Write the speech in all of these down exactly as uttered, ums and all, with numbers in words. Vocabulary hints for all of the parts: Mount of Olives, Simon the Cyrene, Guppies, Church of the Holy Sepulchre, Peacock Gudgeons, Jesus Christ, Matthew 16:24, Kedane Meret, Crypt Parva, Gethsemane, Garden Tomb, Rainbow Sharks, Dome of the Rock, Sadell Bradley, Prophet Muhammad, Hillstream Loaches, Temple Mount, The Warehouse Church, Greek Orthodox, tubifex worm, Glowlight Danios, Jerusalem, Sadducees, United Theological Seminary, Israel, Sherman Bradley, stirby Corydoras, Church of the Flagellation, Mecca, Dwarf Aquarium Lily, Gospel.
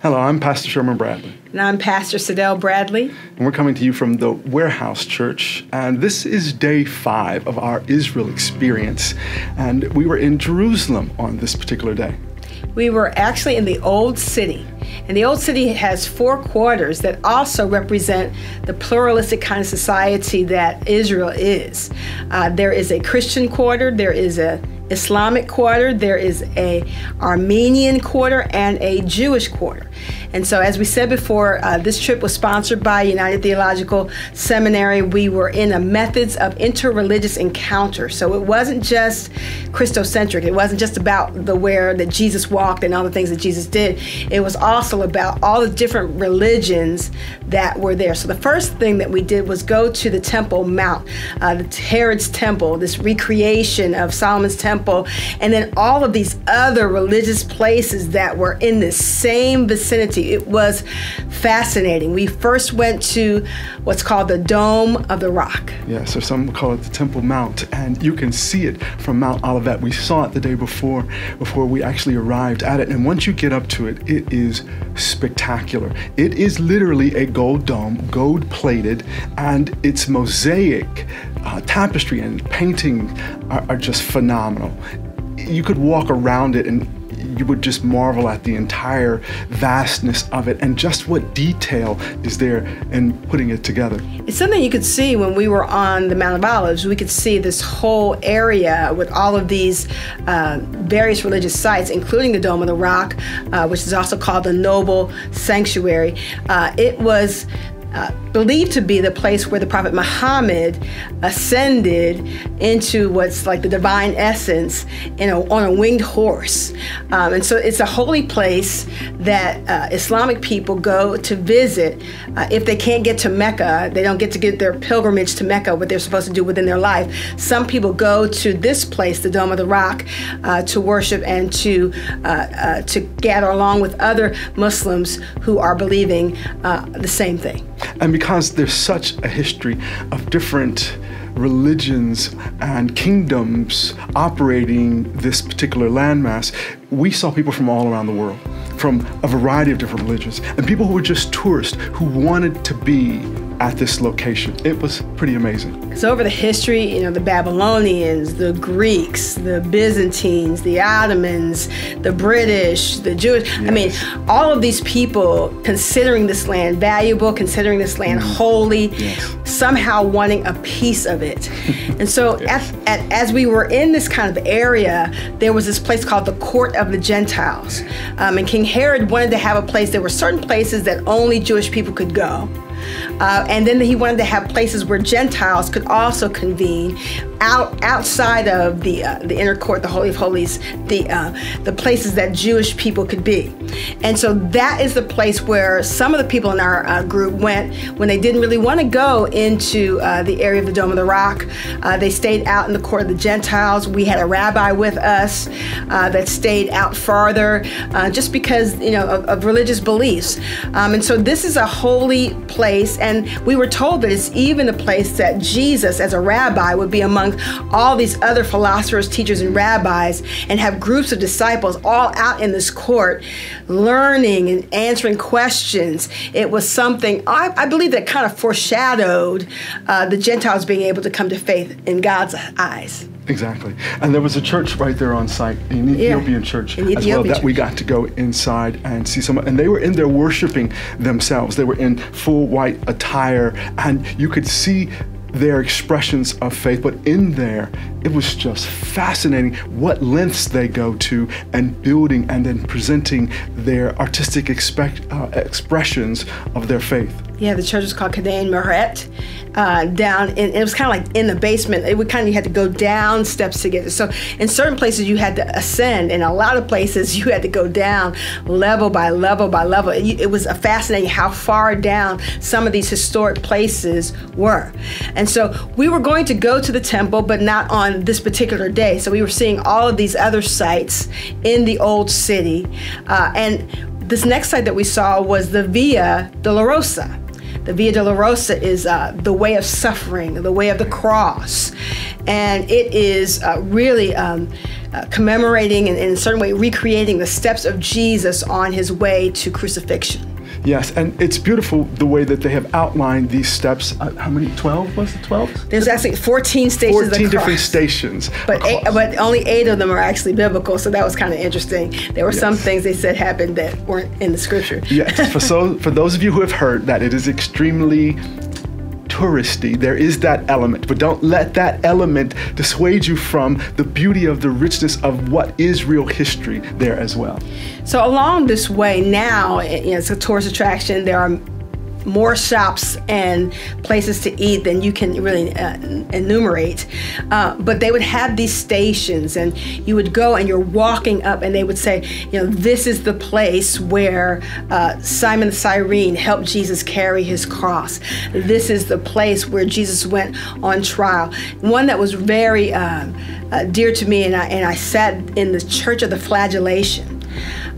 Hello, I'm Pastor Sherman Bradley. And I'm Pastor Sadell Bradley. And we're coming to you from the Warehouse Church. And this is day five of our Israel experience. And we were in Jerusalem on this particular day. We were actually in the Old City. And the Old City has four quarters that also represent the pluralistic kind of society that Israel is. Uh, there is a Christian quarter, there is a Islamic quarter, there is a Armenian quarter, and a Jewish quarter. And so, as we said before, uh, this trip was sponsored by United Theological Seminary. We were in a methods of interreligious encounter. So it wasn't just Christocentric. It wasn't just about the where that Jesus walked and all the things that Jesus did. It was also about all the different religions that were there. So the first thing that we did was go to the Temple Mount, uh, the Herod's Temple, this recreation of Solomon's Temple, and then all of these other religious places that were in the same vicinity. It was fascinating. We first went to what's called the Dome of the Rock. Yeah, so some call it the Temple Mount, and you can see it from Mount Olivet. We saw it the day before, before we actually arrived at it, and once you get up to it, it is spectacular. It is literally a gold dome, gold-plated, and its mosaic uh, tapestry and painting are, are just phenomenal. You could walk around it and you would just marvel at the entire vastness of it and just what detail is there in putting it together. It's something you could see when we were on the Mount of Olives. We could see this whole area with all of these uh, various religious sites, including the Dome of the Rock, uh, which is also called the Noble Sanctuary. Uh, it was Uh, believed to be the place where the Prophet Muhammad ascended into what's like the divine essence in a, on a winged horse. Um, and so it's a holy place that uh, Islamic people go to visit. Uh, if they can't get to Mecca, they don't get to get their pilgrimage to Mecca, what they're supposed to do within their life. Some people go to this place, the Dome of the Rock, uh, to worship and to, uh, uh, to gather along with other Muslims who are believing uh, the same thing. And because there's such a history of different religions and kingdoms operating this particular landmass, we saw people from all around the world, from a variety of different religions, and people who were just tourists who wanted to be at this location. It was pretty amazing. So over the history, you know, the Babylonians, the Greeks, the Byzantines, the Ottomans, the British, the Jewish, yes. I mean, all of these people considering this land valuable, considering this land mm-hmm. holy, yes. somehow wanting a piece of it. And so yes. at, at, as we were in this kind of area, there was this place called the Court of the Gentiles. Um, and King Herod wanted to have a place, there were certain places that only Jewish people could go. Uh, and then he wanted to have places where Gentiles could also convene out, outside of the, uh, the inner court, the Holy of Holies, the, uh, the places that Jewish people could be. And so that is the place where some of the people in our uh, group went when they didn't really want to go into uh, the area of the Dome of the Rock. Uh, they stayed out in the court of the Gentiles. We had a rabbi with us uh, that stayed out farther uh, just because, you know, of, of religious beliefs. Um, and so this is a holy place. And we were told that it's even a place that Jesus, as a rabbi, would be among all these other philosophers, teachers, and rabbis, and have groups of disciples all out in this court, learning and answering questions. It was something, I, I believe, that kind of foreshadowed uh, the Gentiles being able to come to faith in God's eyes. Exactly. And there was a church right there on site, an Ethiopian yeah. church an Ethiopian as well, church. That we got to go inside and see some. And they were in there worshiping themselves. They were in full white attire, and you could see their expressions of faith. But in there, it was just fascinating what lengths they go to and building and then presenting their artistic expect, uh, expressions of their faith. Yeah, the church was called Kedane Meret. Uh, down, and it was kind of like in the basement. It would kind of, you had to go down steps to get it. So in certain places you had to ascend, and a lot of places you had to go down level by level by level. It, it was a fascinating how far down some of these historic places were. And so we were going to go to the temple, but not on this particular day. So we were seeing all of these other sites in the Old City. Uh, and this next site that we saw was the Via Dolorosa. The Via Dolorosa is uh, the way of suffering, the way of the cross. And it is uh, really um, uh, commemorating and in a certain way recreating the steps of Jesus on his way to crucifixion. Yes, and it's beautiful the way that they have outlined these steps. Uh, how many? twelve? Was it twelve? There's actually fourteen stations of the cross. fourteen different stations. But, eight, but only eight of them are actually biblical, so that was kind of interesting. There were yes. some things they said happened that weren't in the scripture. Yes, for, so, for those of you who have heard that, it is extremely touristy. There is that element, but don't let that element dissuade you from the beauty of the richness of what is real history there as well. So along this way now, you know, it's a tourist attraction. There are more shops and places to eat than you can really uh, enumerate. Uh, but they would have these stations, and you would go and you're walking up, and they would say, you know, this is the place where uh, Simon the Cyrene helped Jesus carry his cross. This is the place where Jesus went on trial. One that was very uh, uh, dear to me, and I, and I sat in the Church of the Flagellation.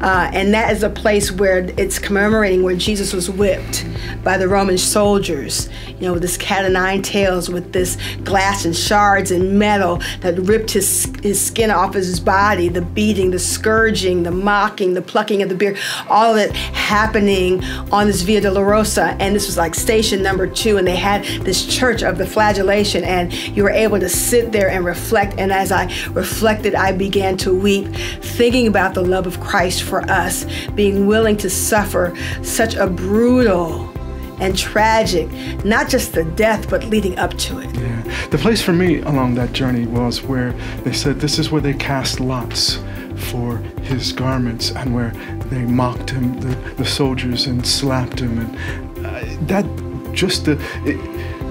Uh, and that is a place where it's commemorating where Jesus was whipped by the Roman soldiers, you know, with this cat of nine tails, with this glass and shards and metal that ripped his, his skin off his body, the beating, the scourging, the mocking, the plucking of the beard, all of it happening on this Via Dolorosa. And this was like station number two, and they had this Church of the Flagellation, and you were able to sit there and reflect. And as I reflected, I began to weep, thinking about the love of Christ for us, being willing to suffer such a brutal and tragic, not just the death, but leading up to it. Yeah. The place for me along that journey was where they said, this is where they cast lots for his garments, and where they mocked him, the, the soldiers, and slapped him. And uh, that just, the, it,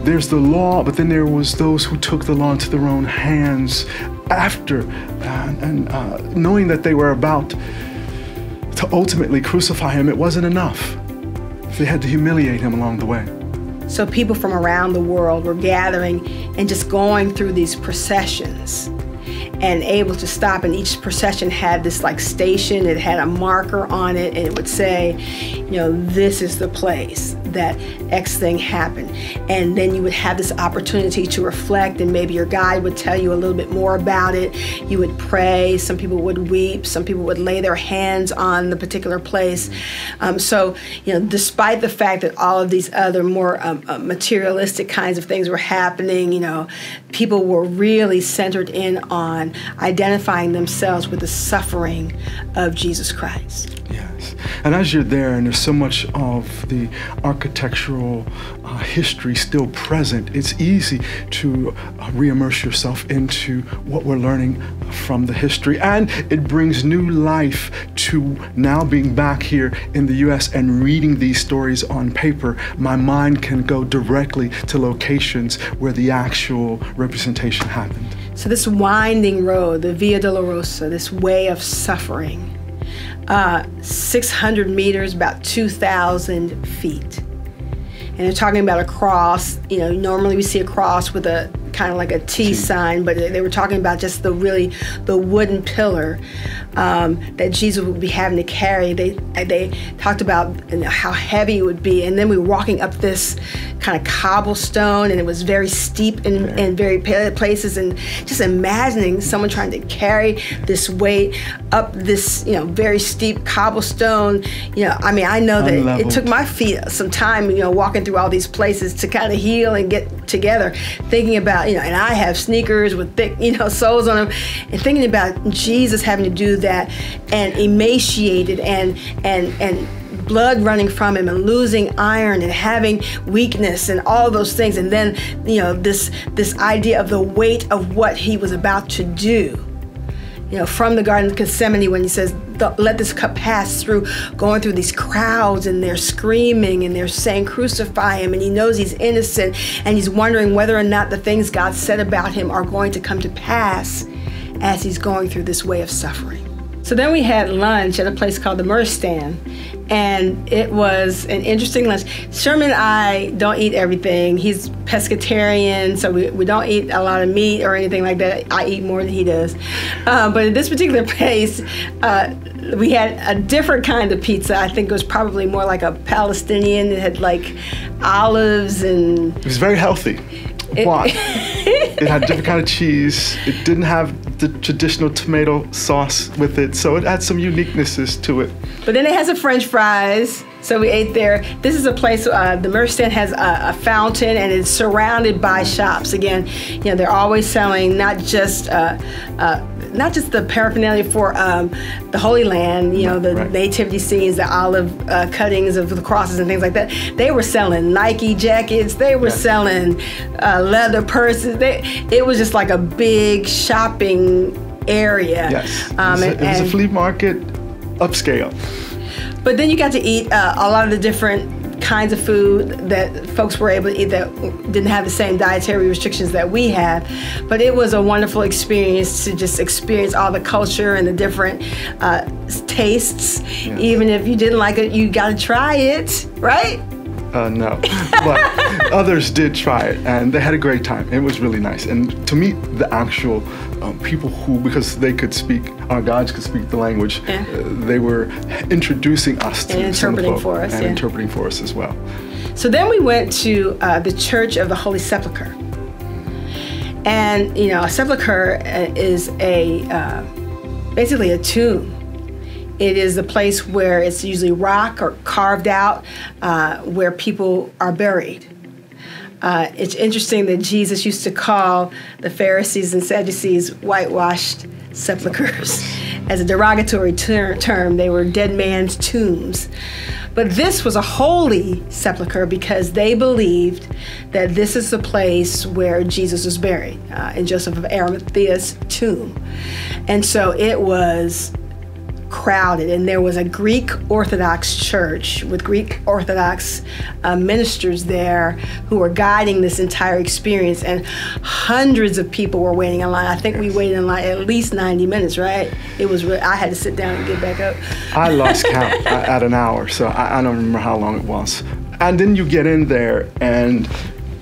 there's the law, but then there was those who took the law into their own hands after, uh, and uh, knowing that they were about to ultimately crucify him, it wasn't enough. They had to humiliate him along the way. So people from around the world were gathering and just going through these processions, and able to stop, and each procession had this like station, it had a marker on it, and it would say, you know, this is the place that X thing happened. And then you would have this opportunity to reflect, and maybe your guide would tell you a little bit more about it. You would pray, some people would weep, some people would lay their hands on the particular place. Um, so, you know, despite the fact that all of these other more um, uh, materialistic kinds of things were happening, you know, people were really centered in on identifying themselves with the suffering of Jesus Christ. Yes, and as you're there, and there's so much of the architectural uh, history still present, it's easy to uh, re-immerse yourself into what we're learning from the history, and it brings new life to now being back here in the U S and reading these stories on paper. My mind can go directly to locations where the actual representation happened. So this winding road, the Via Dolorosa, this way of suffering, uh, six hundred meters, about two thousand feet. And they're talking about a cross. You know, normally we see a cross with a kind of like a T sign, but they were talking about just the really the wooden pillar um, that Jesus would be having to carry. They they talked about you know, how heavy it would be, and then we were walking up this kind of cobblestone, and it was very steep in, in very places, and just imagining someone trying to carry this weight up this you know very steep cobblestone. You know, I mean, I know that Unleveled. It took my feet some time, you know, walking through all these places to kind of heal and get together, thinking about. You know, and I have sneakers with thick, you know, soles on them, and thinking about Jesus having to do that, and emaciated, and and and blood running from him, and losing iron, and having weakness, and all those things, and then you know this this idea of the weight of what he was about to do. You know, from the Garden of Gethsemane, when he says, let this cup pass through, going through these crowds, and they're screaming, and they're saying, crucify him, and he knows he's innocent, and he's wondering whether or not the things God said about him are going to come to pass as he's going through this way of suffering. So then we had lunch at a place called the Muristan, and it was an interesting lunch. Sherman and I don't eat everything. He's pescatarian, so we, we don't eat a lot of meat or anything like that. I eat more than he does. Uh, but at this particular place, uh, we had a different kind of pizza. I think it was probably more like a Palestinian. It had like olives and... It was very healthy. It, but it had a different kind of cheese. It didn't have the traditional tomato sauce with it, so it adds some uniquenesses to it. But then it has a French fries, so we ate there. This is a place, uh, the Muristan has a, a fountain, and it's surrounded by shops. Again, you know, they're always selling not just uh, uh, not just the paraphernalia for um, the Holy Land, you know, the right. nativity scenes, the olive uh, cuttings of the crosses and things like that. They were selling Nike jackets. They were yes. selling uh, leather purses. They, it was just like a big shopping area. Yes, um, it was, and, a, it was and, a flea market upscale. But then you got to eat uh, a lot of the different kinds of food that folks were able to eat that didn't have the same dietary restrictions that we have. But it was a wonderful experience to just experience all the culture and the different uh, tastes. Yeah. Even if you didn't like it, you got to try it, right? Uh, no, but others did try it, and they had a great time. It was really nice, and to meet the actual um, people who, because they could speak, our guides could speak the language, yeah. uh, they were introducing us to and interpreting Sinopo for us, and yeah. interpreting for us as well. So then we went to uh, the Church of the Holy Sepulchre, and you know, a sepulchre is a uh, basically a tomb. It is a place where it's usually rock or carved out, uh, where people are buried. Uh, it's interesting that Jesus used to call the Pharisees and Sadducees whitewashed sepulchres as a derogatory ter term. They were dead man's tombs. But this was a holy sepulchre because they believed that this is the place where Jesus was buried, uh, in Joseph of Arimathea's tomb. And so it was crowded, and there was a Greek Orthodox church with Greek Orthodox uh, ministers there who were guiding this entire experience, and hundreds of people were waiting in line. I think we waited in line at least ninety minutes, right? It was really, I had to sit down and get back up. I lost count at an hour, so I, I don't remember how long it was. And then you get in there and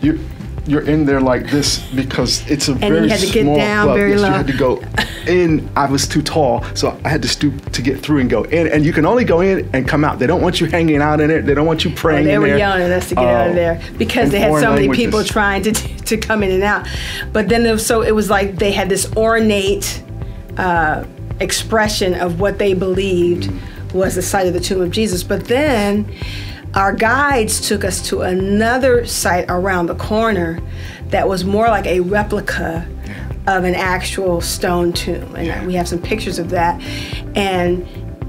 you, you're in there like this because it's a and very you had to get small down club. Very yes, low. You had to go in. I was too tall, so I had to stoop to get through and go in. And you can only go in and come out. They don't want you hanging out in it. They don't want you praying. Oh, they were in there. Yelling at us to get uh, out of there because they had so many languages. People trying to to come in and out. But then, there, so it was like they had this ornate uh, expression of what they believed mm-hmm. was the site of the tomb of Jesus. But then. Our guides took us to another site around the corner that was more like a replica yeah. of an actual stone tomb. And yeah. we have some pictures of that. And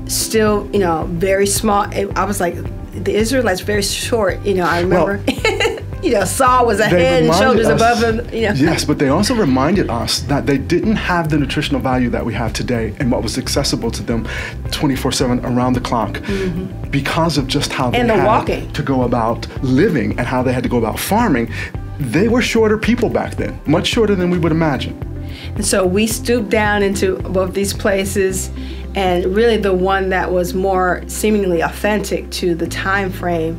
still, you know, very small. I was like, the Israelites, very short, you know, I remember. Well, you know, Saul was a head and shoulders us, above him. You know. Yes, but they also reminded us that they didn't have the nutritional value that we have today and what was accessible to them twenty-four seven around the clock mm-hmm. because of just how they and the had walking. To go about living and how they had to go about farming. They were shorter people back then, much shorter than we would imagine. And so we stooped down into both these places, and really the one that was more seemingly authentic to the time frame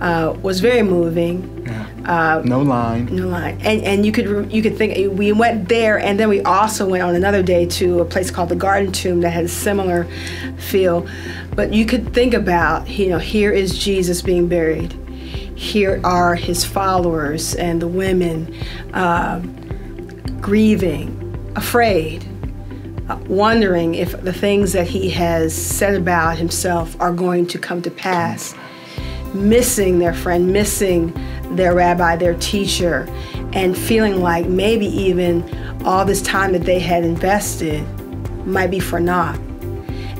Uh, was very moving. Yeah. Uh, no line. No line. And and you could you could think we went there, and then we also went on another day to a place called the Garden Tomb that had a similar feel. But you could think about, you know, here is Jesus being buried. Here are his followers and the women uh, grieving, afraid, uh, wondering if the things that he has said about himself are going to come to pass. Missing their friend, missing their rabbi, their teacher, and feeling like maybe even all this time that they had invested might be for naught.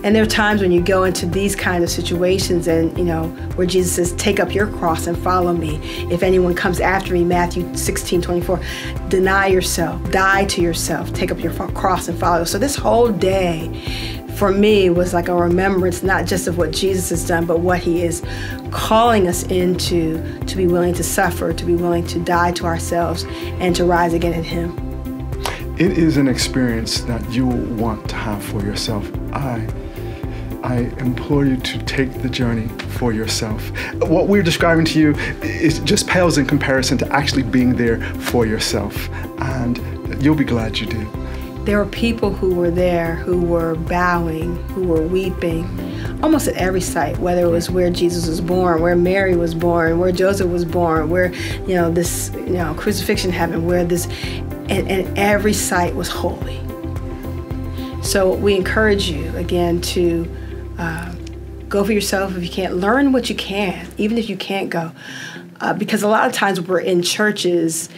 And there are times when you go into these kind of situations and, you know, where Jesus says, take up your cross and follow me. If anyone comes after me, Matthew sixteen twenty-four, deny yourself, die to yourself, take up your cross and follow. So this whole day, for me, was like a remembrance, not just of what Jesus has done, but what he is calling us into, to be willing to suffer, to be willing to die to ourselves, and to rise again in him. It is an experience that you will want to have for yourself. I, I implore you to take the journey for yourself. What we're describing to you is just pales in comparison to actually being there for yourself, and you'll be glad you did. There were people who were there who were bowing, who were weeping, almost at every site, whether it was where Jesus was born, where Mary was born, where Joseph was born, where, you know, this, you know, crucifixion happened, where this, and, and every site was holy. So we encourage you, again, to uh, go for yourself if you can't. Learn what you can, even if you can't go. Uh, because a lot of times we're in churches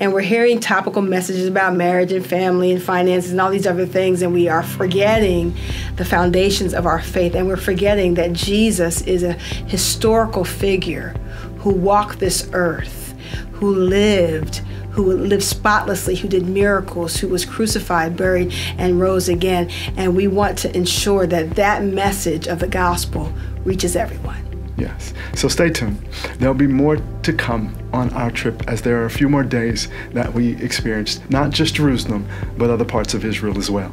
and we're hearing topical messages about marriage and family and finances and all these other things, and we are forgetting the foundations of our faith, and we're forgetting that Jesus is a historical figure who walked this earth, who lived, who lived spotlessly, who did miracles, who was crucified, buried, and rose again. And we want to ensure that that message of the gospel reaches everyone. Yes. So stay tuned. There'll be more to come on our trip, as there are a few more days that we experienced, not just Jerusalem, but other parts of Israel as well.